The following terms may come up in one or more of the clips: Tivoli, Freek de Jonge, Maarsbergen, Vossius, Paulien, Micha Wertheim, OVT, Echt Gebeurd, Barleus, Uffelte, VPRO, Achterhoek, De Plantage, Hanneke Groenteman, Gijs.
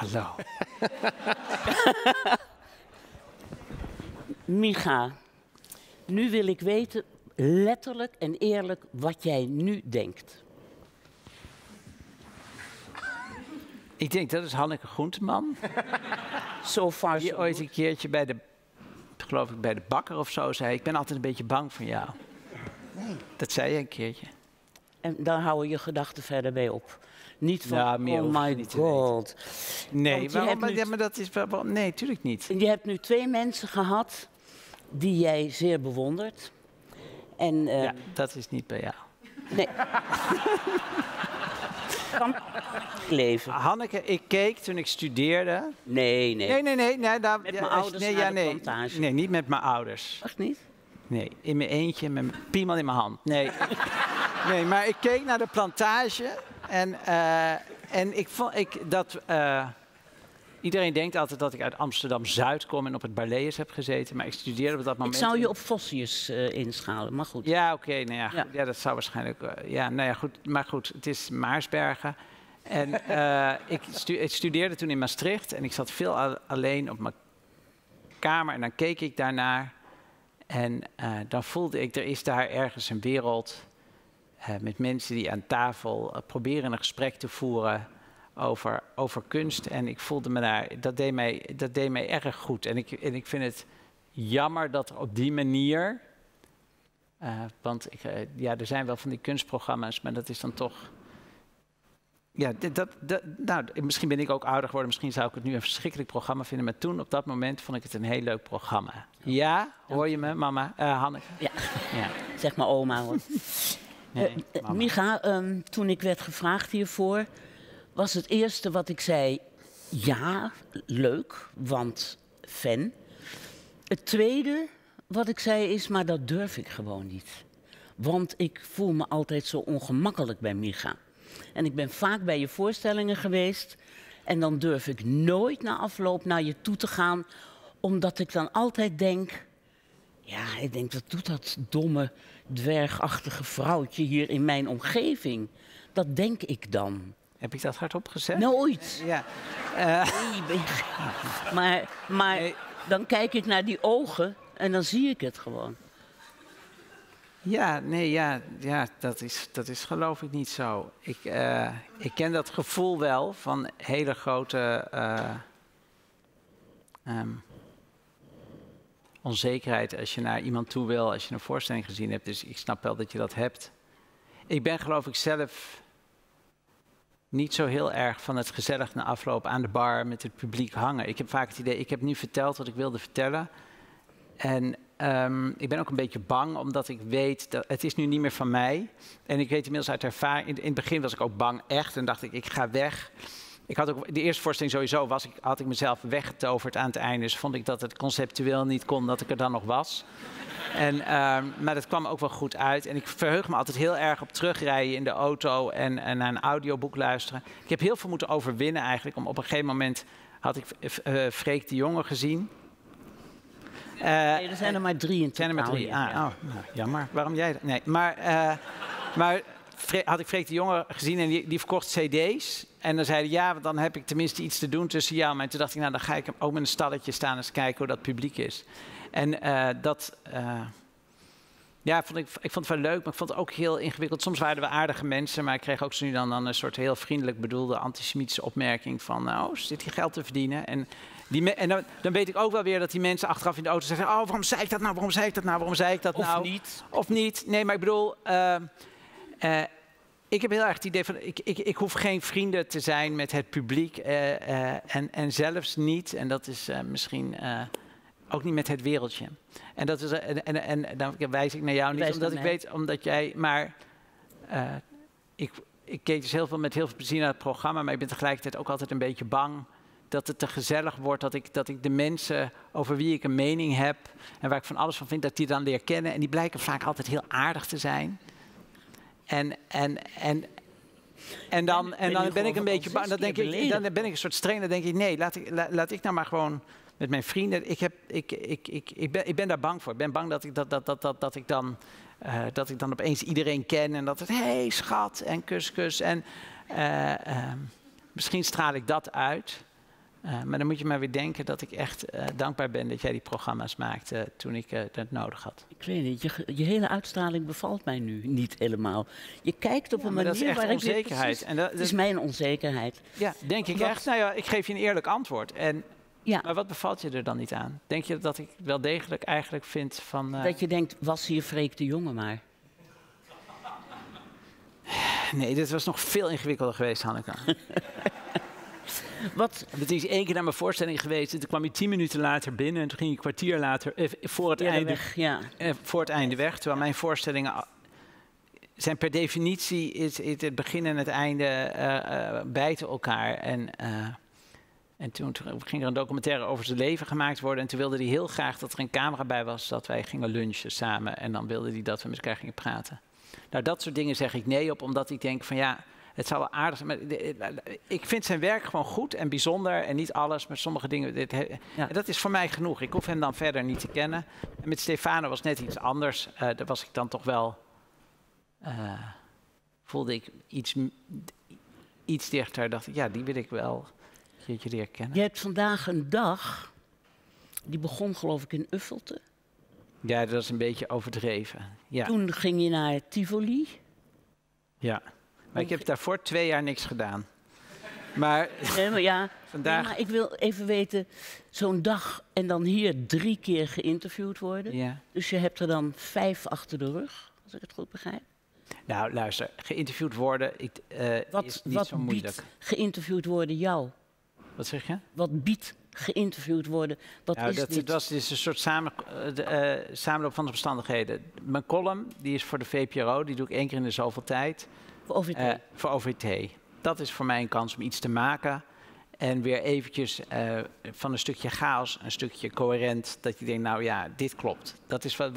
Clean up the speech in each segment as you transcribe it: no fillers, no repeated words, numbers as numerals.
Hallo. Micha, nu wil ik weten, letterlijk en eerlijk, wat jij nu denkt. Ik denk, dat is Hanneke Groenteman. So far, die ooit een keertje bij de, geloof ik, bij de bakker of zo zei, ik ben altijd een beetje bang voor jou. Nee. Dat zei je een keertje. En daar houden je gedachten verder mee op. Niet van, nou, oh my god. Nee, waarom, maar, ja, maar dat is, waarom, nee, natuurlijk niet. Je hebt nu twee mensen gehad die jij zeer bewondert. En, ja, dat is niet bij jou. Nee. Van leven. Hanneke, ik keek toen ik studeerde. Nee, nee. Nee, nee, nee. Met mijn ouders naar de plantage. Nee, niet met mijn ouders. Echt niet? Nee, in mijn eentje, met mijn piemel in mijn hand. Nee. Nee, maar ik keek naar de plantage en ik vond dat... Iedereen denkt altijd dat ik uit Amsterdam-Zuid kom en op het Barleus heb gezeten, maar ik studeerde op dat moment... Ik zou je op Vossius inschalen, maar goed. Ja, oké, nou ja, ja. Ja, dat zou waarschijnlijk... ja, nou ja, goed, maar goed, het is Maarsbergen. En ik studeerde toen in Maastricht en ik zat veel alleen op mijn kamer en dan keek ik daarnaar. En dan voelde ik, er is daar ergens een wereld met mensen die aan tafel proberen een gesprek te voeren... Over kunst en ik voelde me daar, dat deed mij erg goed. En ik vind het jammer dat op die manier, want ja, er zijn wel van die kunstprogramma's, maar dat is dan toch, ja, nou, misschien ben ik ook ouder geworden, misschien zou ik het nu een verschrikkelijk programma vinden, maar toen op dat moment vond ik het een heel leuk programma. Ja, hoor je me, mama, Hanneke? Ja. Ja, zeg maar oma hoor. Nee, Micha, toen ik werd gevraagd hiervoor, was het eerste wat ik zei, ja, leuk, want fan. Het tweede wat ik zei is, maar dat durf ik gewoon niet. Want ik voel me altijd zo ongemakkelijk bij Micha. En ik ben vaak bij je voorstellingen geweest. En dan durf ik nooit na afloop naar je toe te gaan. Omdat ik dan altijd denk, ja, ik denk, wat doet dat domme, dwergachtige vrouwtje hier in mijn omgeving? Dat denk ik dan. Heb ik dat hardop gezegd? Nooit. Ja. Nee, maar nee. Dan kijk ik naar die ogen en dan zie ik het gewoon. Ja, nee, ja dat is geloof ik niet zo. Ik ken dat gevoel wel van hele grote onzekerheid als je naar iemand toe wil, als je een voorstelling gezien hebt. Dus ik snap wel dat je dat hebt. Ik ben geloof ik zelf... niet zo heel erg van het gezellig na afloop aan de bar met het publiek hangen. Ik heb vaak het idee, ik heb nu verteld wat ik wilde vertellen. En ik ben ook een beetje bang, omdat ik weet, dat het is nu niet meer van mij. En ik weet inmiddels uit ervaring, in het begin was ik ook bang echt. En dacht ik, ik ga weg. Ik had ook, de eerste voorstelling sowieso had ik mezelf weggetoverd aan het einde. Dus vond ik dat het conceptueel niet kon dat ik er dan nog was. En, maar dat kwam ook wel goed uit. En ik verheug me altijd heel erg op terugrijden in de auto en naar een audioboek luisteren. Ik heb heel veel moeten overwinnen eigenlijk. Om op een gegeven moment had ik Freek de Jonge gezien. Nee, er zijn er maar drie in totaal. Er zijn er maar drie. Ah, ja. Oh, nou, jammer. Waarom jij dat? Nee, maar had ik Freek de Jonge gezien en die verkocht cd's. En dan zeiden ja, dan heb ik tenminste iets te doen tussen jou en mij. En toen dacht ik, nou dan ga ik hem ook met een stalletje staan en eens kijken hoe dat publiek is. En ja, ik vond het wel leuk, maar ik vond het ook heel ingewikkeld. Soms waren we aardige mensen, maar ik kreeg ook zo nu dan een soort heel vriendelijk bedoelde antisemitische opmerking van, nou, zit hier geld te verdienen? En dan weet ik ook wel weer dat die mensen achteraf in de auto zeggen, oh, waarom zei ik dat nou? Waarom zei ik dat nou? Waarom zei ik dat nou? Of niet. Of niet. Nee, maar ik bedoel... ik heb heel erg het idee van, ik hoef geen vrienden te zijn met het publiek en zelfs niet, en dat is misschien ook niet met het wereldje. En dat is, en dan wijs ik naar jou niet, omdat ik weet, omdat jij, maar ik keek dus heel veel met heel veel plezier naar het programma, maar ik ben tegelijkertijd ook altijd een beetje bang dat het te gezellig wordt, dat ik de mensen over wie ik een mening heb en waar ik van alles van vind, dat die dan leer kennen en die blijken vaak altijd heel aardig te zijn. En dan ben ik een beetje bang, dan ben ik een soort streng, dan denk ik, nee, laat ik nou maar gewoon met mijn vrienden, ik ben daar bang voor. Ik ben bang dat ik dan opeens iedereen ken en dat het, hey, schat, en kus, kus. En misschien straal ik dat uit. Maar dan moet je maar weer denken dat ik echt dankbaar ben dat jij die programma's maakte toen ik dat nodig had. Ik weet niet, je hele uitstraling bevalt mij nu niet helemaal. Je kijkt op een manier dat is echt waar onzekerheid. Dat is mijn onzekerheid. Ja, denk ik echt. Nou ja, ik geef je een eerlijk antwoord. En, ja. Maar wat bevalt je er dan niet aan? Denk je dat ik wel degelijk eigenlijk vind van... Dat je denkt, was hier Freek de Jonge maar? Nee, dit was nog veel ingewikkelder geweest, Hanneke. Wat? Het is één keer naar mijn voorstelling geweest. En toen kwam je 10 minuten later binnen. En toen ging je een kwartier later voor het einde weg. Ja. Voor het einde weg. Terwijl mijn voorstellingen zijn per definitie... Is het begin en het einde bijten elkaar. En toen ging er een documentaire over zijn leven gemaakt worden. En toen wilde hij heel graag dat er een camera bij was. Dat wij gingen lunchen samen. En dan wilde hij dat we met elkaar gingen praten. Nou, dat soort dingen zeg ik nee op. Omdat ik denk van ja... Het zou wel aardig zijn, maar ik vind zijn werk gewoon goed en bijzonder en niet alles, maar sommige dingen, dat is voor mij genoeg. Ik hoef hem dan verder niet te kennen. En met Stefano was net iets anders. Daar was ik dan toch wel, voelde ik iets dichter, dacht ik, ja, die wil ik wel een keertje leren kennen. Je hebt vandaag een dag, die begon geloof ik in Uffelte. Ja, dat is een beetje overdreven. Ja. Toen ging je naar Tivoli. Ja. Maar ik heb daarvoor 2 jaar niks gedaan. Maar, vandaag... maar ik wil even weten, zo'n dag en dan hier 3 keer geïnterviewd worden. Ja. Dus je hebt er dan 5 achter de rug, als ik het goed begrijp. Nou, luister, geïnterviewd worden is niet zo moeilijk. Wat biedt geïnterviewd worden jou? Wat zeg je? Wat biedt geïnterviewd worden? Wat nou, is dit? Dat is een soort samenloop van de omstandigheden. Mijn column, die is voor de VPRO, die doe ik 1 keer in de zoveel tijd... OVT. Voor OVT. Dat is voor mij een kans om iets te maken. En weer eventjes van een stukje chaos, een stukje coherent. Dat je denkt, nou ja, dit klopt. Dat is wat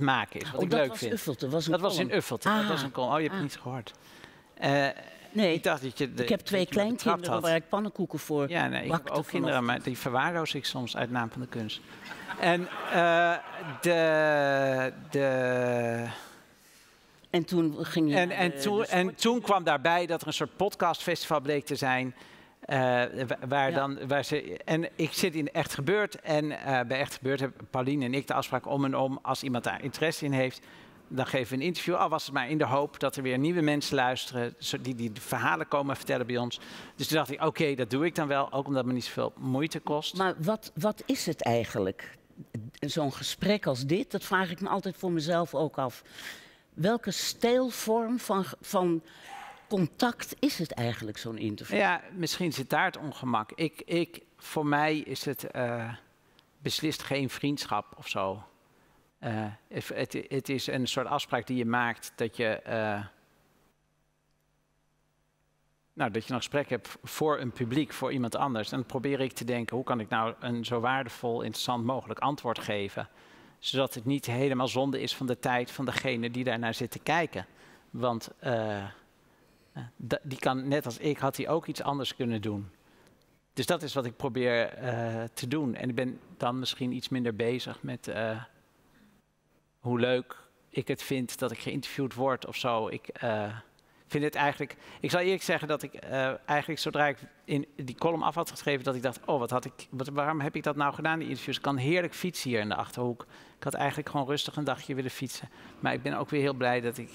maken is, wat ik leuk vind. Uffelte, dat was in Uffelte. Dat was een column. Oh, je hebt het niet gehoord. Nee, ik dacht dat je ik heb 2 kleinkinderen waar ik pannenkoeken voor ik heb ook kinderen, maar die verwaarloos ik soms uit naam van de kunst. En En toen ging je en toen kwam daarbij dat er een soort podcastfestival bleek te zijn. En ik zit in Echt Gebeurd. En bij Echt Gebeurd hebben Paulien en ik de afspraak om en om. Als iemand daar interesse in heeft, dan geven we een interview. Al was het maar in de hoop dat er weer nieuwe mensen luisteren. Die verhalen komen vertellen bij ons. Dus toen dacht ik, oké, dat doe ik dan wel. Ook omdat het me niet zoveel moeite kost. Maar wat is het eigenlijk? Zo'n gesprek als dit, dat vraag ik me altijd voor mezelf ook af. Welke stijlvorm van contact is het eigenlijk, zo'n interview? Ja, misschien zit daar het ongemak. Voor mij is het beslist geen vriendschap of zo. Het is een soort afspraak die je maakt dat je... dat je een gesprek hebt voor een publiek, voor iemand anders. En dan probeer ik te denken, hoe kan ik nou een zo waardevol, interessant mogelijk antwoord geven... Zodat het niet helemaal zonde is van de tijd van degene die daarnaar zit te kijken. Want die kan, net als ik, had hij ook iets anders kunnen doen. Dus dat is wat ik probeer te doen. En ik ben dan misschien iets minder bezig met hoe leuk ik het vind dat ik geïnterviewd word of zo. Ik vind het eigenlijk... Ik zal eerlijk zeggen dat ik eigenlijk zodra ik in die column af had geschreven... dat ik dacht, oh, waarom heb ik dat nou gedaan, die interviews? Ik kan heerlijk fietsen hier in de Achterhoek. Ik had eigenlijk gewoon rustig een dagje willen fietsen. Maar ik ben ook weer heel blij dat ik...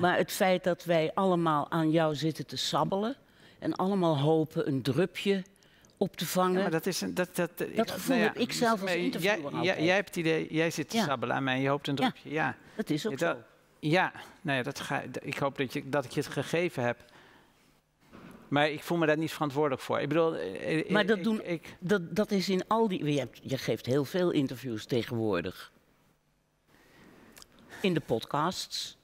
Maar het feit dat wij allemaal aan jou zitten te sabbelen... en allemaal hopen een drupje op te vangen... Ja, maar dat is dat gevoel heb ik zelf als interviewer altijd. Jij hebt het idee, jij zit te sabbelen aan mij en je hoopt een drupje. Ja, dat is ook zo. Ja, nou ja, ik hoop dat ik je het gegeven heb. Maar ik voel me daar niet verantwoordelijk voor. Ik bedoel, dat is in al die... Je geeft heel veel interviews tegenwoordig. In de podcasts.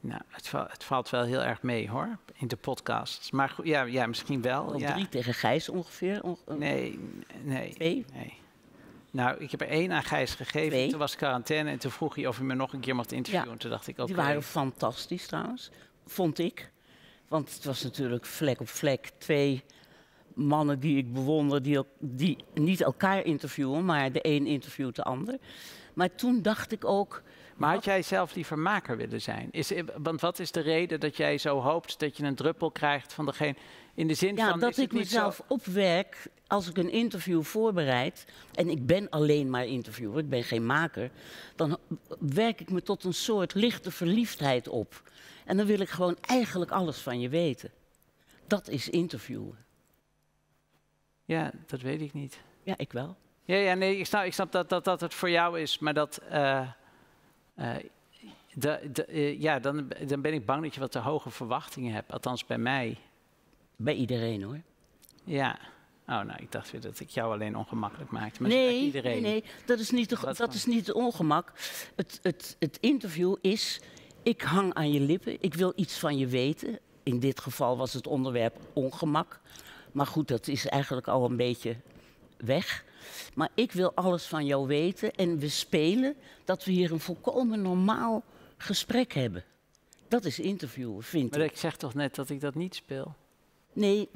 Nou, het valt wel heel erg mee, hoor. In de podcasts. Maar goed, ja, misschien wel. Of 3 tegen Gijs ongeveer? Nee. 2? Nee. Nou, ik heb er 1 aan Gijs gegeven. 2. Toen was quarantaine en toen vroeg hij of hij me nog een keer mocht interviewen. Ja. Toen dacht ik, die waren fantastisch trouwens, vond ik. Want het was natuurlijk vlek op vlek. 2 mannen die ik bewonder, die niet elkaar interviewen... maar de een interviewt de ander. Maar toen dacht ik ook... Maar had jij zelf die vermaker willen zijn? Want wat is de reden dat jij zo hoopt dat je een druppel krijgt van degene... In de zin van, dat ik mezelf opwerk als ik een interview voorbereid... en ik ben alleen maar interviewer, ik ben geen maker... dan werk ik me tot een soort lichte verliefdheid op. En dan wil ik gewoon eigenlijk alles van je weten. Dat is interviewen. Ja, dat weet ik niet. Ja, ik wel. Ja, ja, nee, ik snap dat het voor jou is, maar dat... dan ben ik bang dat je wat te hoge verwachtingen hebt, althans bij mij. Bij iedereen, hoor. Ja. Oh, nou, ik dacht weer dat ik jou alleen ongemakkelijk maakte. Maar nee, iedereen. Nee, dat is niet het ongemak. Het interview is, ik hang aan je lippen, ik wil iets van je weten. In dit geval was het onderwerp ongemak. Maar goed, dat is eigenlijk al een beetje weg. Maar ik wil alles van jou weten en we spelen dat we hier een volkomen normaal gesprek hebben. Dat is interviewen, vind ik. Maar ik zeg toch net dat ik dat niet speel? Nee,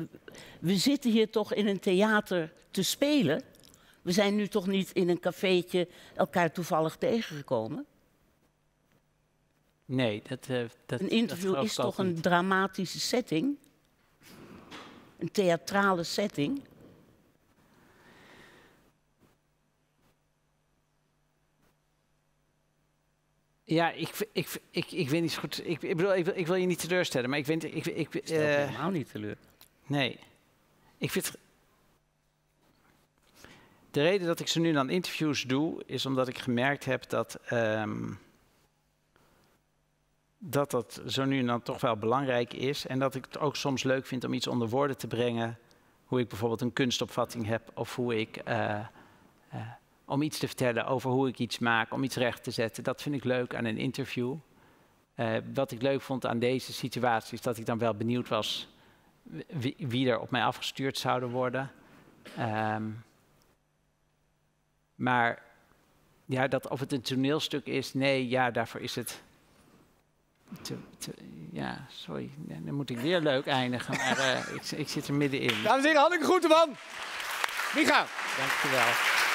we zitten hier toch in een theater te spelen. We zijn nu toch niet in een cafeetje elkaar toevallig tegengekomen? Nee, dat een interview dat is toch een dramatische setting? Een theatrale setting? Ja, ik weet niet zo goed. Ik wil je niet teleurstellen, maar ik vind... Ik stel je helemaal niet teleur. Nee. Ik vind... De reden dat ik ze nu dan interviews doe, is omdat ik gemerkt heb dat... dat zo nu en dan toch wel belangrijk is. En dat ik het ook soms leuk vind om iets onder woorden te brengen. Hoe ik bijvoorbeeld een kunstopvatting heb, of hoe ik... om iets te vertellen over hoe ik iets maak, om iets recht te zetten. Dat vind ik leuk aan een interview. Wat ik leuk vond aan deze situatie is dat ik dan wel benieuwd was wie er op mij afgestuurd zouden worden. Maar ja, of het een toneelstuk is, nee, ja, daarvoor is het... ja, sorry, dan moet ik weer leuk eindigen, maar ik zit er middenin. Dames en heren, Hanneke Groenteman. Micha. Dank je wel.